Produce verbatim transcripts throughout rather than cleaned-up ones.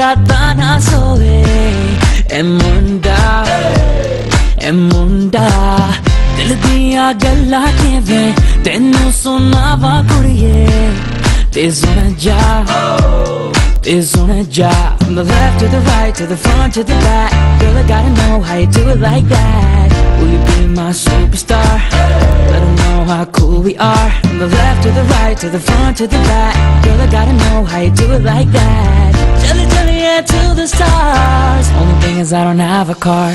रातां ना सोए ए मुंडा ए मुंडा दिल दिया गल्ला के वे तेनू सुनावा कुड़िए ते सुन जा ते सुन जा From the left to the right to the front to the back Girl I gotta know how you do it like that Will you be my superstar? Let them know how cool we are From the left to the right to the front to the back Girl I gotta know how you do it like that Chale chale to the stars Only thing is I don't have a car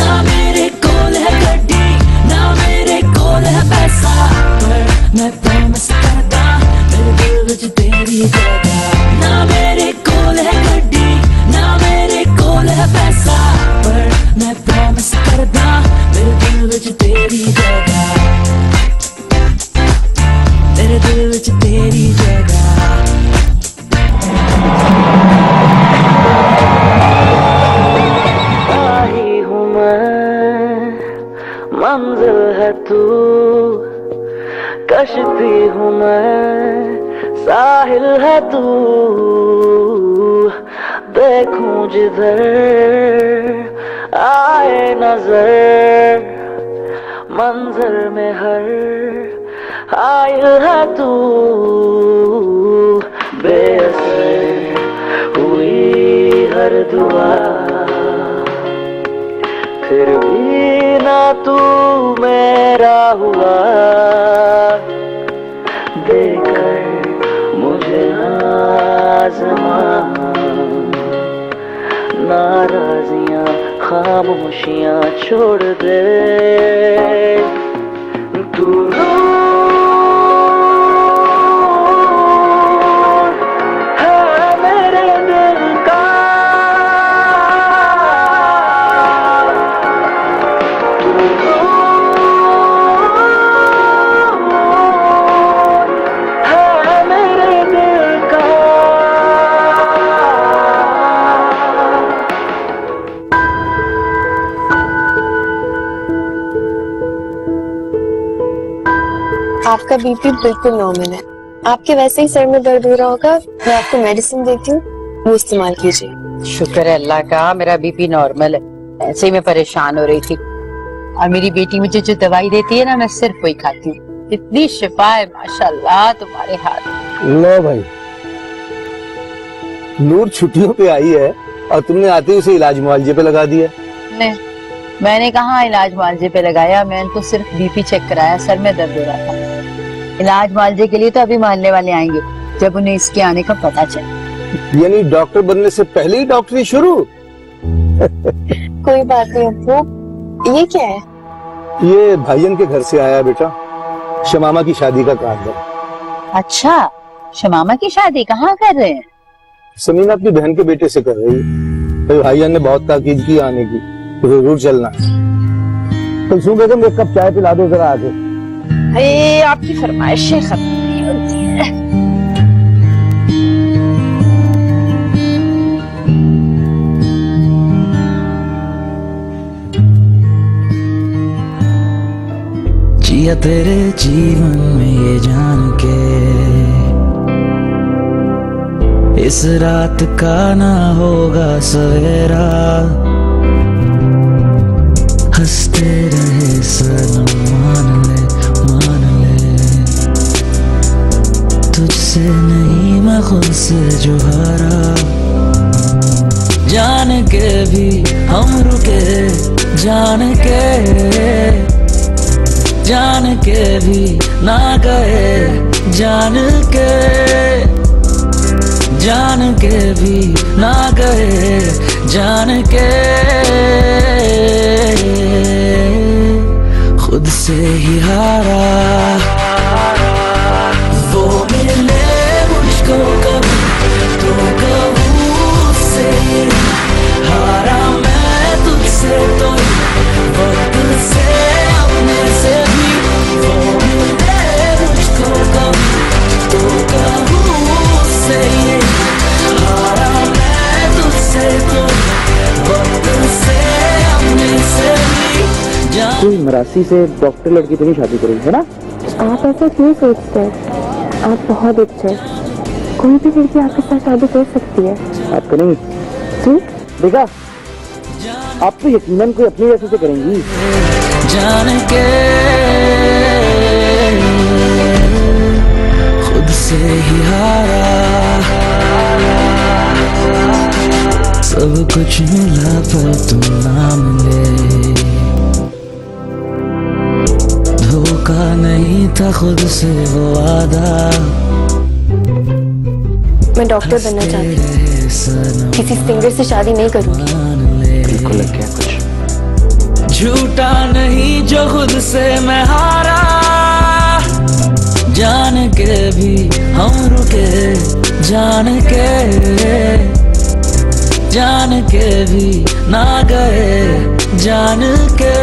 Na mere kol hai gaddi na mere kol hai paisa par main promise karta mere dil vich teri jagah na mere kol hai gaddi na mere kol hai paisa par main promise karta mere dil vich teri jagah mere dil vich teri jagah मंजिल है तू कश्ती हूँ मैं साहिल है तू देखूं जिधर आए नजर मंजर में हर हायल है तू बेअसर हुई हर दुआ फिर भी ना तू मेरा हुआ देखकर मुझे आज़मा नाराज़ियाँ खामोशियाँ छोड़ दे तू आपका बीपी बिल्कुल नॉर्मल है। आपके वैसे ही सर में दर्द हो रहा होगा। मैं आपको मेडिसिन देती हूँ, वो इस्तेमाल कीजिए। शुक्र है अल्लाह का, मेरा बीपी नॉर्मल है। ऐसे ही मैं परेशान हो रही थी और मेरी बेटी मुझे जो दवाई देती है ना, मैं सिर्फ वही खाती हूँ। इतनी शिफा है माशाल्लाह तुम्हारे हाथ। लो भाई, नूर छुट्टियों पे आई है और तुमने आते ही उसे इलाज मुआवजे पे लगा दिया। नहीं, मैंने कहाँ इलाज मालजे पे लगाया, मैं उनको सिर्फ बीपी चेक कराया। सर में दर्द हो रहा था। इलाज मालजे के लिए तो अभी मोहल्ले वाले आएंगे जब उन्हें इसके आने का पता चले। यानी डॉक्टर बनने से पहले ही डॉक्टरी शुरू। कोई बात नहीं। अब्बू, ये क्या है? ये भाईजन के घर से आया बेटा, शमामा की शादी का कार्ड है। अच्छा, शमामा की शादी कहाँ कर रहे हैं? समीना अपनी बहन के बेटे से कर रही है। तो भाईजन ने बहुत ताकीद की आने की, जरूर चलना। तुम बेगम एक कप चाय पिला दो जरा आगे। अरे आपकी फरमाइशें खत्म नहीं होती हैं। जिया तेरे जीवन में ये जान के इस रात का ना होगा सवेरा। हंसते रहे सनम, मान ले मान ले तुझसे नहीं मैं खुद से जो हारा। जान के भी हम रुके, जान के जान के भी ना गए, जान के जान के भी ना गए, जान के खुद से ही हारा। वो मिले मुझको कभी तो कहूँ से हारा मैं तुझसे तो वक्त से अपने से भी। वो मिले मुझको कभी तो कहूँ से हारा मैं तुझसे तो वक्त से अपने से भी। कोई मरासी से डॉक्टर लड़की तो नहीं शादी करेगी, है ना? आप ऐसा क्यों सोचते हैं? आप बहुत अच्छे हैं। कोई भी लड़की आपके साथ शादी कर सकती है। आपको नहीं क्यों देखा, आप तो यकीनन कोई अपनी वजह से करेंगी। जान के खुद से ही हारा, सब कुछ मिला पर तुम ना मिले, धोखा नहीं था खुद से वो वादा। मैं डॉक्टर बनना चाहती हूँ, किसी सिंगर से शादी नहीं करूँगी। बिल्कुल लग गया कुछ झूठा नहीं जो खुद से मैं हारा, जान के भी हम रुके, जान के जान के भी ना गए, जान के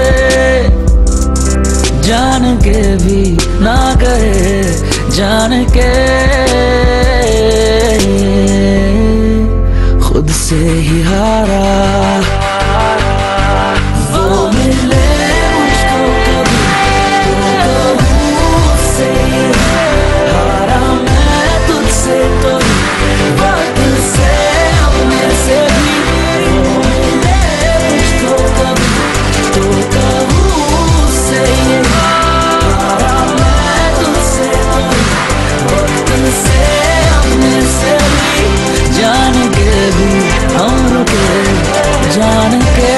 जान के भी ना गए, जान के खुद से ही हारा। वो मिले मुझको कभी तो मुझसे हारा, मैं तुझसे तो बात से अपने से भी। वो मिले मुझको कभी तो मुझसे हारा, मैं तुझसे तो बात से अपने से भी। जान के भी हम रुके, जान के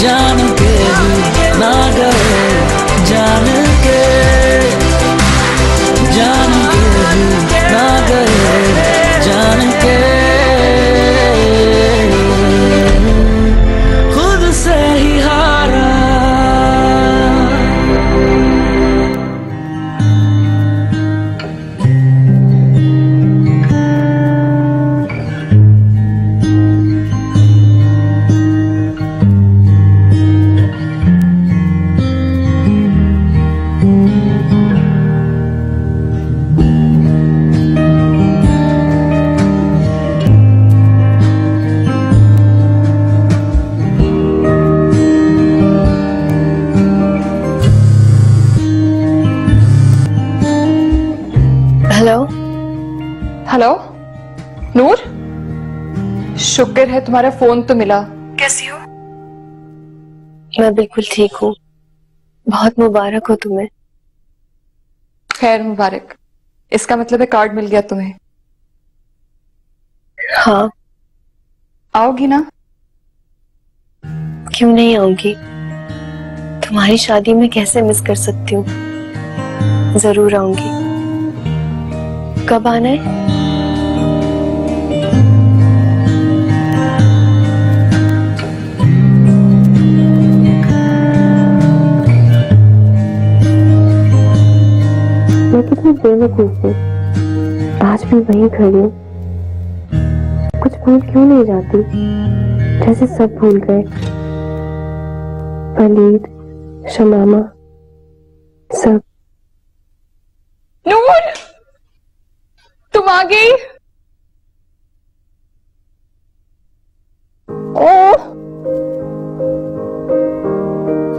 जान के भी ना गए, जान के जान के भी ना गए, जान के खुद से ही हारा। हेलो नूर, शुक्र है तुम्हारा फोन तो मिला। कैसी हो? मैं बिल्कुल ठीक हूँ, बहुत मुबारक हो तुम्हें। खैर मुबारक, इसका मतलब है कार्ड मिल गया तुम्हें। हाँ आओगी ना? क्यों नहीं आऊंगी, तुम्हारी शादी में कैसे मिस कर सकती हूँ, जरूर आऊंगी। कब आना है? कितनी बेवकूफ हूँ, आज भी वही खड़ी हूँ, कुछ भूल क्यों नहीं जाती, जैसे सब भूल गए। वलीद, शमामा, सब। नूर तुम आ गई। ओह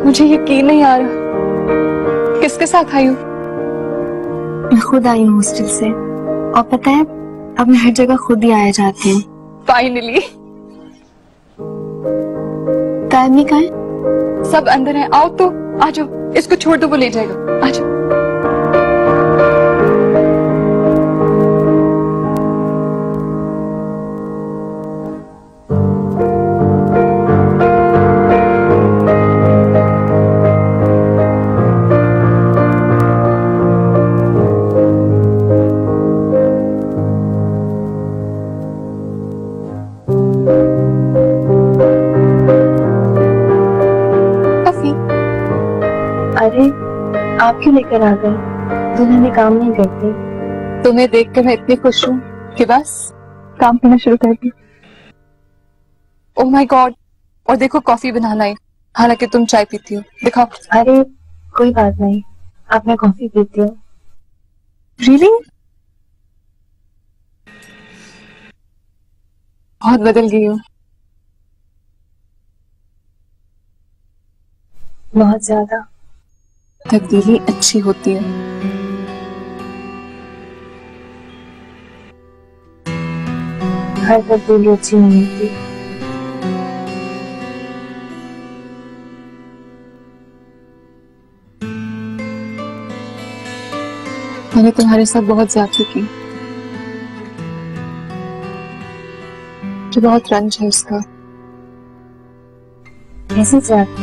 मुझे यकीन नहीं आ रहा, किसके साथ आई हूँ? मैं खुद आई हूँ हॉस्टल से, और पता है अब मैं हर जगह खुद ही आया जाती हूँ। फाइनली। तायमी कहाँ है? सब अंदर है, आओ तो आ जाओ, इसको छोड़ दो वो ले जाएगा, आ जाओ। आप क्यों लेकर आ गए? दुल्हन में काम नहीं करती। तुम्हें देखकर मैं इतनी खुश हूँ कि बस काम करना शुरू कर दी। ओह माय गॉड, और देखो कॉफी बनाना है, हालांकि तुम चाय पीती हो। दिखाओ। अरे कोई बात नहीं, आप मैं कॉफी पीती हूँ। रियली? बहुत बदल गई हो। बहुत ज्यादा। तब्दीली अच्छी होती है। घर पर कोई रुचि नहीं थी। मैंने तुम्हारे साथ बहुत ज्यादा की, तो बहुत रंज है उसका। ऐसी ज्यादा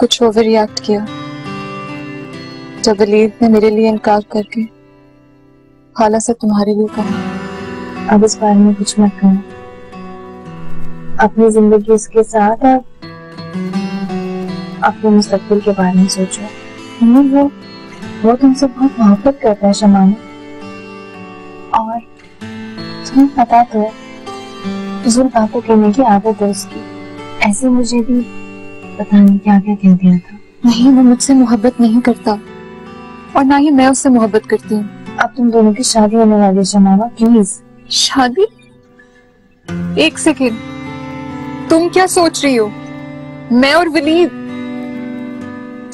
कुछ ओवर रिएक्ट किया जब वलीद ने मेरे लिए इनकार करके खाला से तुम्हारे लिए कहा। अब इस बारे में कुछ मत कहना। अपनी जिंदगी उसके साथ और अपने मुस्तकबिल के बारे में सोचो। नहीं वो वो तुमसे बहुत मोहब्बत करता है शमाना, और तुम्हें पता तो है बातें करने की आदत है उसकी। ऐसे मुझे भी पता नहीं क्या क्या कह दिया था। नहीं वो मुझसे मोहब्बत नहीं करता और ना ही मैं उससे मोहब्बत करती हूँ। अब तुम दोनों की शादी होने वाली है शमाना, प्लीज। शादी? एक सेकेंड, तुम क्या सोच रही हो? मैं और वलीद,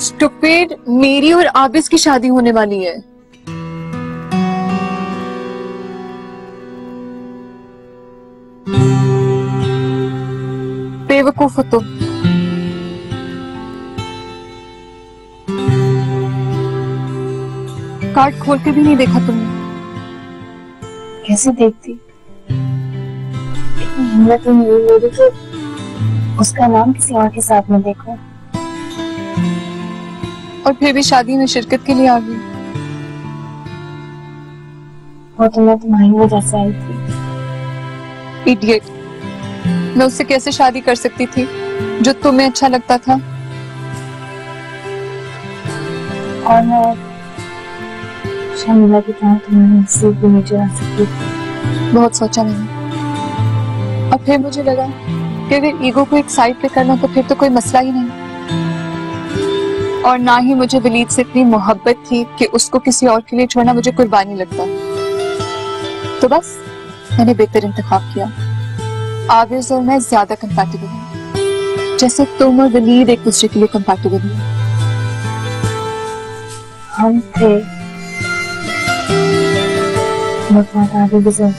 स्टुपिड, मेरी और आबिस की शादी होने वाली है। बेवकूफ हो तुम। कार्ड खोल के भी नहीं देखा तुमने? कैसे देखती, हिम्मत ही नहीं मेरी कि उसका नाम किसी और के साथ में देखो। और फिर भी शादी में शिरकत के लिए आ गई। वो तो मैं तुम्हारी वजह से आई थी। इडियट, मैं उससे कैसे शादी कर सकती थी जो तुम्हें अच्छा लगता था? और मैं शमीला की तरह तुम्हारे नसीब भी नहीं चुरा सकती थी। बहुत सोचा मैंने और फिर मुझे लगा कि अगर ईगो को एक साइड पे करना तो फिर तो कोई मसला ही नहीं। और ना ही मुझे वलीद से इतनी मोहब्बत थी कि उसको किसी और के लिए छोड़ना मुझे कुर्बानी लगता। तो बस मैंने बेहतर इंतखाब किया। आबिस और मैं ज्यादा कंपैटिबल हूँ, जैसे तुम और वलीद एक दूसरे के लिए कंपैटिबल हैं। हम थे बहुत आगे गुजर।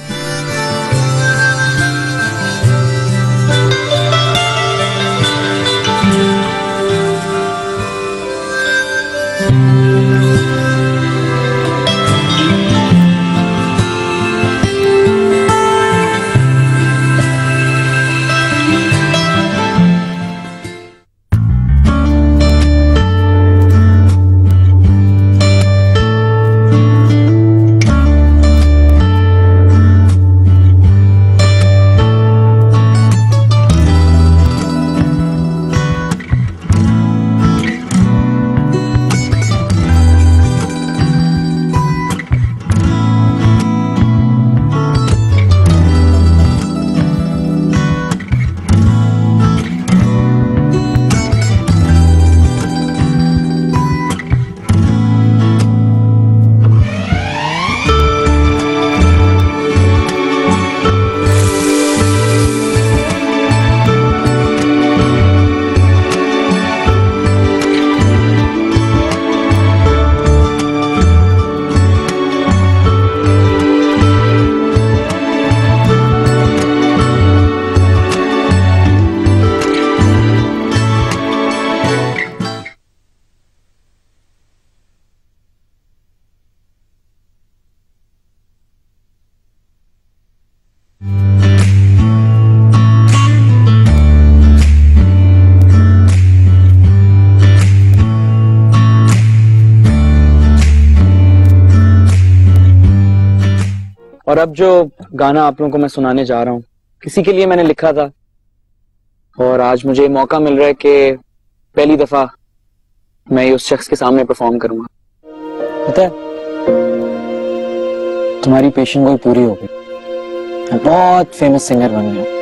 और अब जो गाना आप लोगों को मैं सुनाने जा रहा हूँ किसी के लिए मैंने लिखा था, और आज मुझे मौका मिल रहा है कि पहली दफा मैं उस शख्स के सामने परफॉर्म करूंगा। पता है तुम्हारी पेशन गोई पूरी हो गई, मैं बहुत फेमस सिंगर बन गया।